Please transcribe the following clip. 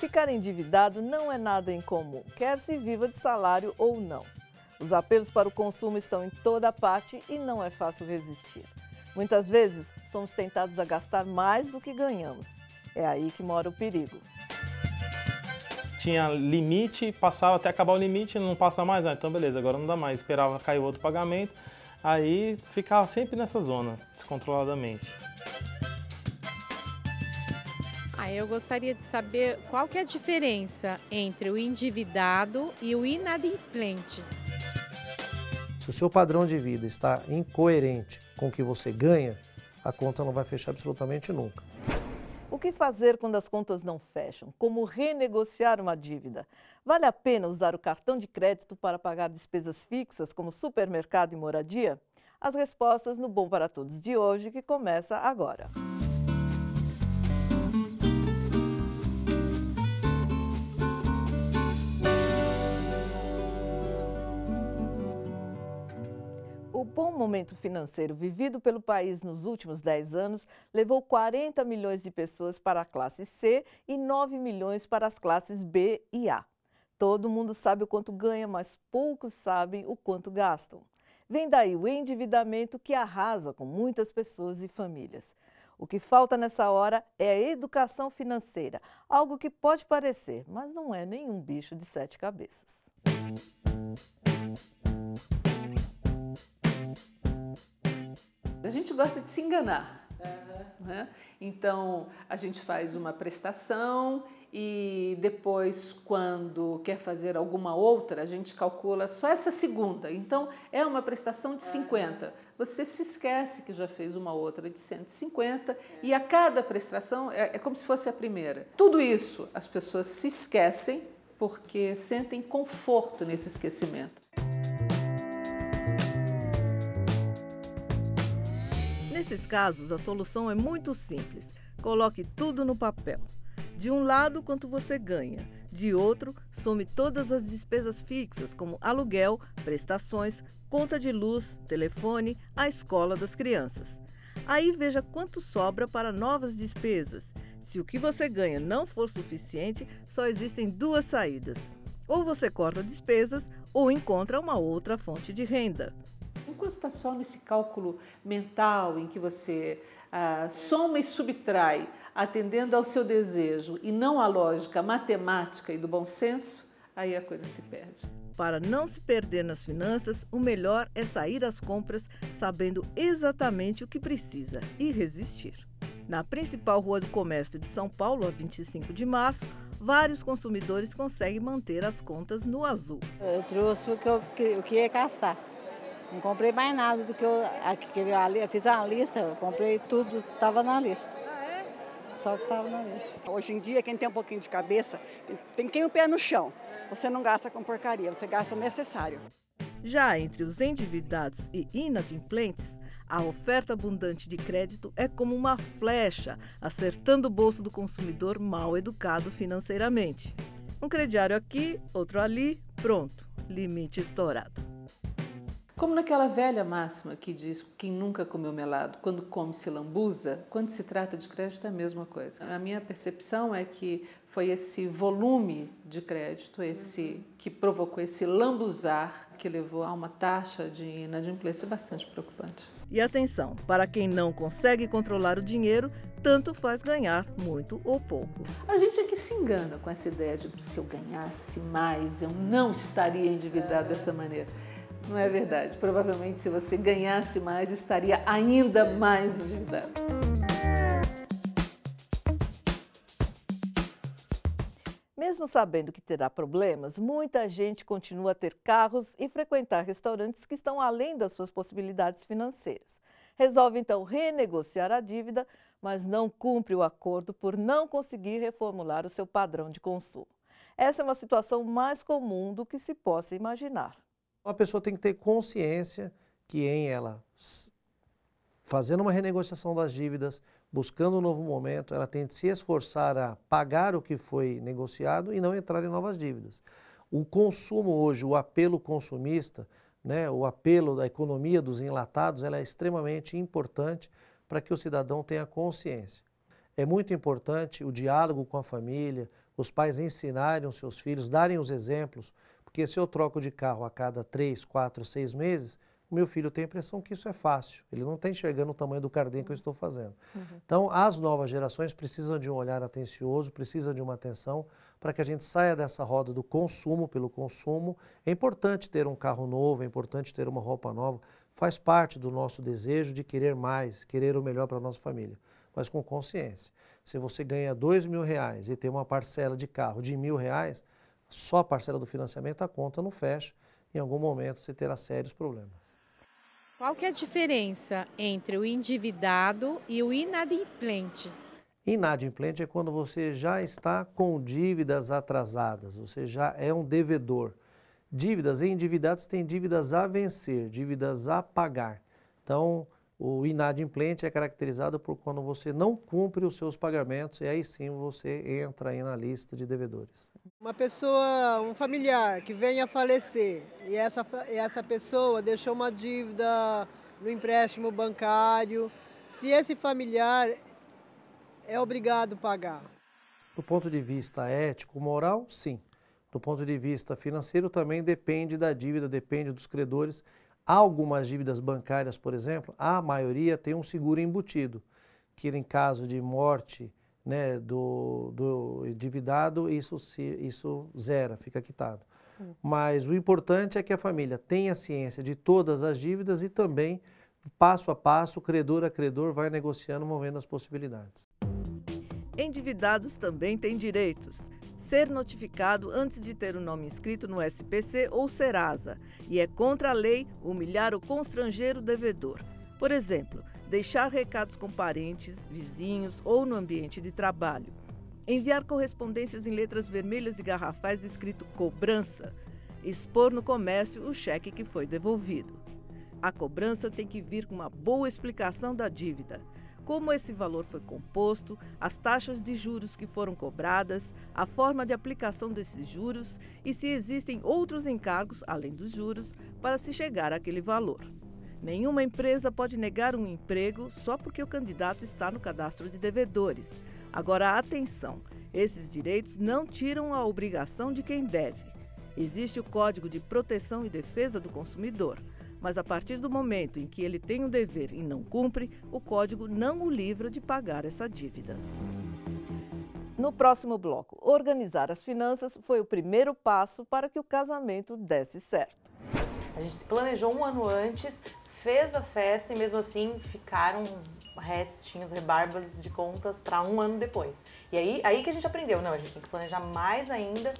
Ficar endividado não é nada incomum, quer se viva de salário ou não. Os apelos para o consumo estão em toda parte e não é fácil resistir. Muitas vezes, somos tentados a gastar mais do que ganhamos. É aí que mora o perigo. Tinha limite, passava até acabar o limite, não passa mais, ah, então beleza, agora não dá mais. Esperava cair outro pagamento, aí ficava sempre nessa zona, descontroladamente. Eu gostaria de saber qual que é a diferença entre o endividado e o inadimplente. Se o seu padrão de vida está incoerente com o que você ganha, a conta não vai fechar absolutamente nunca. O que fazer quando as contas não fecham? Como renegociar uma dívida? Vale a pena usar o cartão de crédito para pagar despesas fixas, como supermercado e moradia? As respostas no Bom para Todos de hoje, que começa agora. O momento financeiro vivido pelo país nos últimos 10 anos levou 40 milhões de pessoas para a classe C e 9 milhões para as classes B e A. Todo mundo sabe o quanto ganha, mas poucos sabem o quanto gastam. Vem daí o endividamento que arrasa com muitas pessoas e famílias. O que falta nessa hora é a educação financeira, algo que pode parecer, mas não é nenhum bicho de 7 cabeças. A gente gosta de se enganar, né? Então a gente faz uma prestação e depois, quando quer fazer alguma outra, a gente calcula só essa segunda. Então é uma prestação de 50. Você se esquece que já fez uma outra de 150 e a cada prestação é como se fosse a primeira. Tudo isso as pessoas se esquecem porque sentem conforto nesse esquecimento. Nesses casos, a solução é muito simples. Coloque tudo no papel. De um lado, quanto você ganha. De outro, some todas as despesas fixas, como aluguel, prestações, conta de luz, telefone, a escola das crianças. Aí veja quanto sobra para novas despesas. Se o que você ganha não for suficiente, só existem duas saídas. Ou você corta despesas ou encontra uma outra fonte de renda. Enquanto está só nesse cálculo mental em que você soma e subtrai, atendendo ao seu desejo e não à lógica matemática e do bom senso, aí a coisa se perde. Para não se perder nas finanças, o melhor é sair às compras sabendo exatamente o que precisa e resistir. Na principal rua do comércio de São Paulo, a 25 de março, vários consumidores conseguem manter as contas no azul. Eu trouxe o que ia gastar. Não comprei mais nada do que eu fiz uma lista, eu comprei tudo, estava na lista. Só que estava na lista. Hoje em dia, quem tem um pouquinho de cabeça, tem o pé no chão. Você não gasta com porcaria, você gasta o necessário. Já entre os endividados e inadimplentes, a oferta abundante de crédito é como uma flecha, acertando o bolso do consumidor mal educado financeiramente. Um crediário aqui, outro ali, pronto, limite estourado. Como naquela velha máxima que diz quem nunca comeu melado, quando come se lambuza, quando se trata de crédito é a mesma coisa. A minha percepção é que foi esse volume de crédito, esse que provocou esse lambuzar, que levou a uma taxa de inadimplência bastante preocupante. E atenção, para quem não consegue controlar o dinheiro, tanto faz ganhar muito ou pouco. A gente é que se engana com essa ideia de se eu ganhasse mais, eu não estaria endividado dessa maneira. Não é verdade. Provavelmente, se você ganhasse mais, estaria ainda mais endividado. Mesmo sabendo que terá problemas, muita gente continua a ter carros e frequentar restaurantes que estão além das suas possibilidades financeiras. Resolve, então, renegociar a dívida, mas não cumpre o acordo por não conseguir reformular o seu padrão de consumo. Essa é uma situação mais comum do que se possa imaginar. A pessoa tem que ter consciência que em ela, fazendo uma renegociação das dívidas, buscando um novo momento, ela tem de se esforçar a pagar o que foi negociado e não entrar em novas dívidas. O consumo hoje, o apelo consumista, né, o apelo da economia dos enlatados, ela é extremamente importante para que o cidadão tenha consciência. É muito importante o diálogo com a família, os pais ensinarem seus filhos, darem os exemplos, porque se eu troco de carro a cada 3, 4, 6 meses, o meu filho tem a impressão que isso é fácil, ele não está enxergando o tamanho do carden que eu estou fazendo. Então, as novas gerações precisam de um olhar atencioso, precisam de uma atenção para que a gente saia dessa roda do consumo pelo consumo. É importante ter um carro novo, é importante ter uma roupa nova, faz parte do nosso desejo de querer mais, querer o melhor para a nossa família, mas com consciência. Se você ganha R$2.000 e tem uma parcela de carro de R$1.000, só a parcela do financiamento, a conta não fecha, em algum momento você terá sérios problemas. Qual que é a diferença entre o endividado e o inadimplente? Inadimplente é quando você já está com dívidas atrasadas, você já é um devedor. Dívidas e endividados têm dívidas a vencer, dívidas a pagar. Então, o inadimplente é caracterizado por quando você não cumpre os seus pagamentos e aí sim você entra aí na lista de devedores. Uma pessoa, um familiar que venha a falecer e essa pessoa deixou uma dívida no empréstimo bancário, se esse familiar é obrigado a pagar? Do ponto de vista ético, moral, sim. Do ponto de vista financeiro também depende da dívida, depende dos credores. Algumas dívidas bancárias, por exemplo, a maioria tem um seguro embutido, que em caso de morte, né, do endividado, isso zera, fica quitado. Mas o importante é que a família tenha ciência de todas as dívidas e também, passo a passo, credor a credor, vai negociando, movendo as possibilidades. Endividados também têm direitos. Ser notificado antes de ter o nome inscrito no SPC ou Serasa. E é contra a lei humilhar ou constranger o devedor. Por exemplo, deixar recados com parentes, vizinhos ou no ambiente de trabalho. Enviar correspondências em letras vermelhas e garrafais escrito cobrança. Expor no comércio o cheque que foi devolvido. A cobrança tem que vir com uma boa explicação da dívida. Como esse valor foi composto, as taxas de juros que foram cobradas, a forma de aplicação desses juros e se existem outros encargos, além dos juros, para se chegar àquele valor. Nenhuma empresa pode negar um emprego só porque o candidato está no cadastro de devedores. Agora, atenção, esses direitos não tiram a obrigação de quem deve. Existe o Código de Proteção e Defesa do Consumidor. Mas a partir do momento em que ele tem um dever e não cumpre, o Código não o livra de pagar essa dívida. No próximo bloco, organizar as finanças foi o primeiro passo para que o casamento desse certo. A gente se planejou um ano antes, fez a festa e mesmo assim ficaram restinhos, rebarbas de contas para um ano depois. E aí que a gente aprendeu, não, a gente tem que planejar mais ainda.